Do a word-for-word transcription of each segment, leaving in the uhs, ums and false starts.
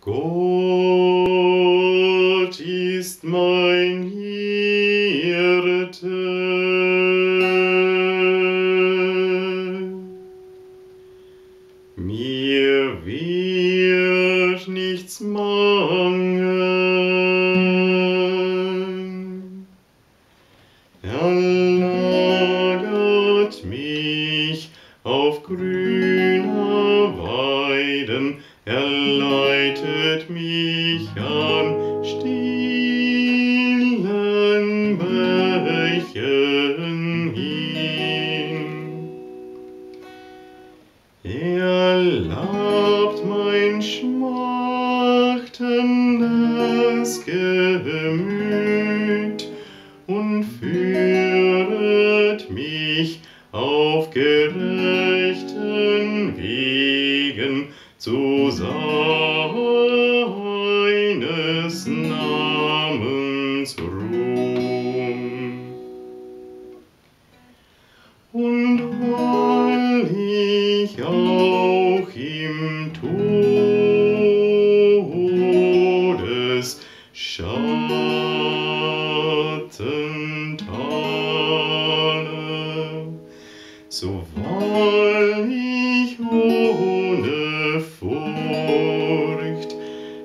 Gott ist mein Hirte, mir wird nichts mangeln, er lagert mich auf grüner Weiden, er leitet mich an stillen Bächen hin. Er labt mein schmachtendes Gemüt und führet mich auf gerechten Wegen zu seines Namens Ruhm. Und weil ich auch im Todesschatten tappe, so wollen ich ohne Furcht,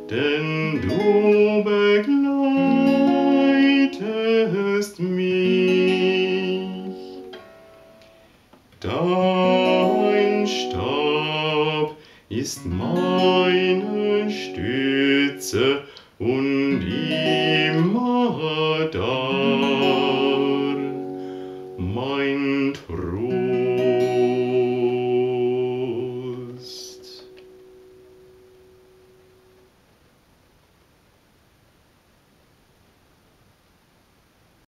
denn du begleitest mich. Dein Stab ist meine Stütze,